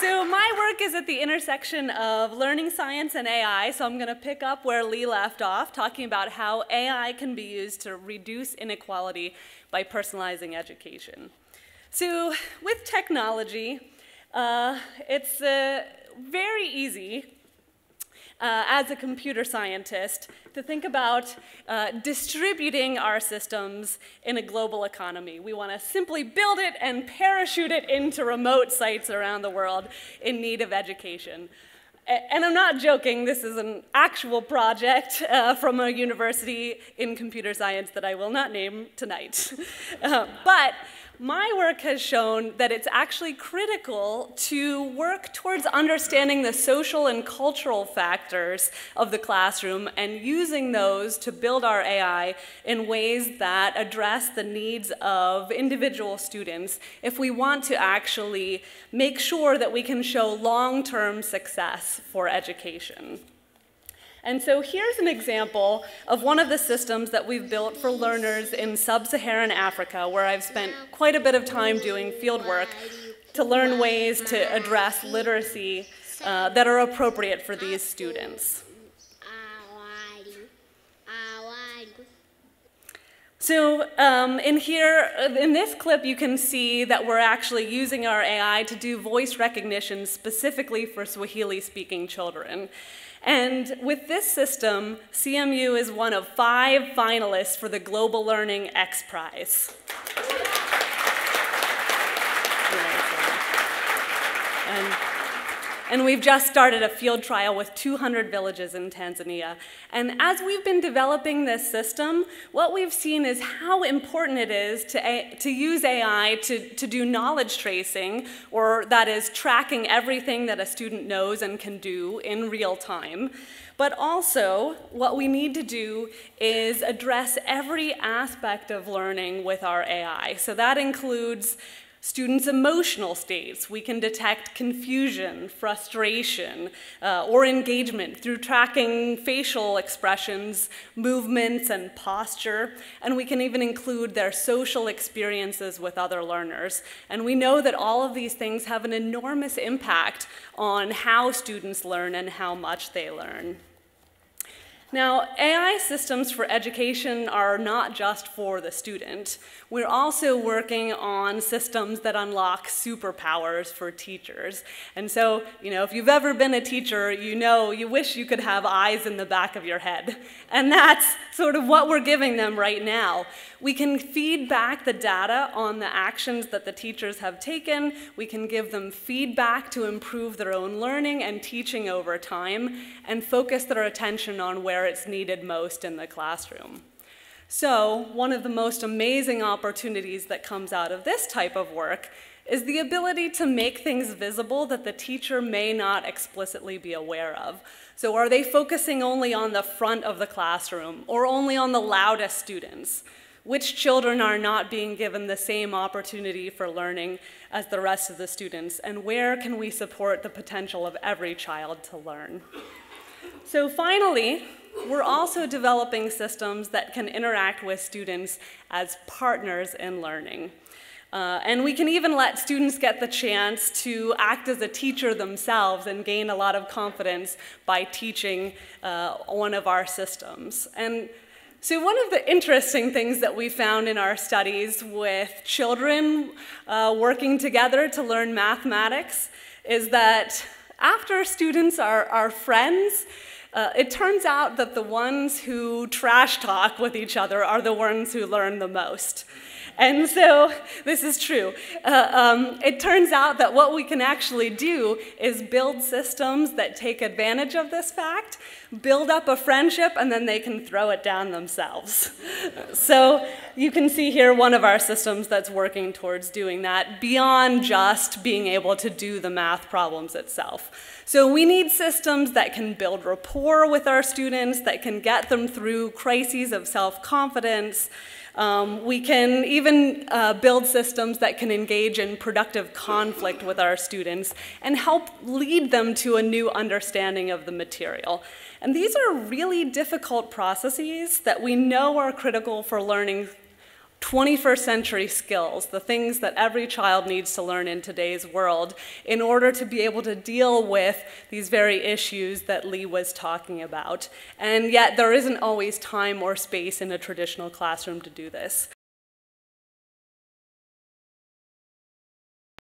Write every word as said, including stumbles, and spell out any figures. So my work is at the intersection of learning science and A I, so I'm going to pick up where Lee left off, talking about how A I can be used to reduce inequality by personalizing education. So with technology, uh, it's uh, very easy Uh, as a computer scientist, to think about uh, distributing our systems in a global economy. We want to simply build it and parachute it into remote sites around the world in need of education. A- and I'm not joking, this is an actual project uh, from a university in computer science that I will not name tonight. uh, but my work has shown that it's actually critical to work towards understanding the social and cultural factors of the classroom and using those to build our A I in ways that address the needs of individual students if we want to actually make sure that we can show long-term success for education. And so here's an example of one of the systems that we've built for learners in sub-Saharan Africa, where I've spent quite a bit of time doing field work to learn ways to address literacy uh, that are appropriate for these students. So um, in here, in this clip, you can see that we're actually using our A I to do voice recognition specifically for Swahili-speaking children. And with this system, C M U is one of five finalists for the Global Learning X Prize. And, and we've just started a field trial with two hundred villages in Tanzania. And as we've been developing this system, what we've seen is how important it is to, A- to use A I to, to do knowledge tracing, or that is tracking everything that a student knows and can do in real time. But also, what we need to do is address every aspect of learning with our A I. So that includes students' emotional states. We can detect confusion, frustration, uh, or engagement through tracking facial expressions, movements, and posture. And we can even include their social experiences with other learners. And we know that all of these things have an enormous impact on how students learn and how much they learn. Now, A I systems for education are not just for the student. We're also working on systems that unlock superpowers for teachers. And so, you know, if you've ever been a teacher, you know you wish you could have eyes in the back of your head. And that's sort of what we're giving them right now. We can feed back the data on the actions that the teachers have taken. We can give them feedback to improve their own learning and teaching over time and focus their attention on where it's needed most in the classroom. So, one of the most amazing opportunities that comes out of this type of work is the ability to make things visible that the teacher may not explicitly be aware of. So, are they focusing only on the front of the classroom or only on the loudest students? Which children are not being given the same opportunity for learning as the rest of the students? And where can we support the potential of every child to learn? So finally, we're also developing systems that can interact with students as partners in learning. Uh, and we can even let students get the chance to act as a teacher themselves and gain a lot of confidence by teaching uh, one of our systems. And so one of the interesting things that we found in our studies with children uh, working together to learn mathematics is that after students are, are friends, uh, it turns out that the ones who trash talk with each other are the ones who learn the most. And so, this is true. Uh, um, it turns out that what we can actually do is build systems that take advantage of this fact, build up a friendship, and then they can throw it down themselves. So, you can see here one of our systems that's working towards doing that, beyond just being able to do the math problems itself. So, we need systems that can build rapport with our students, that can get them through crises of self-confidence. Um, we can even uh, build systems that can engage in productive conflict with our students and help lead them to a new understanding of the material. And these are really difficult processes that we know are critical for learning twenty-first century skills, the things that every child needs to learn in today's world in order to be able to deal with these very issues that Lee was talking about. And yet there isn't always time or space in a traditional classroom to do this.